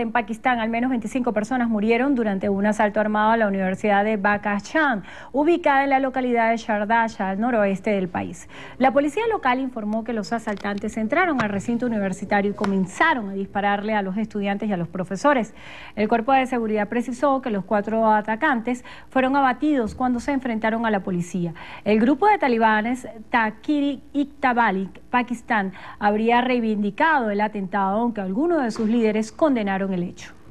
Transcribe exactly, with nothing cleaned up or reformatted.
En Pakistán, al menos veinticinco personas murieron durante un asalto armado a la Universidad de Bakashan, ubicada en la localidad de Shardash, al noroeste del país. La policía local informó que los asaltantes entraron al recinto universitario y comenzaron a dispararle a los estudiantes y a los profesores. El cuerpo de seguridad precisó que los cuatro atacantes fueron abatidos cuando se enfrentaron a la policía. El grupo de talibanes Takiri Iqtabalik Pakistán habría reivindicado el atentado, aunque algunos de sus líderes condenaron el hecho.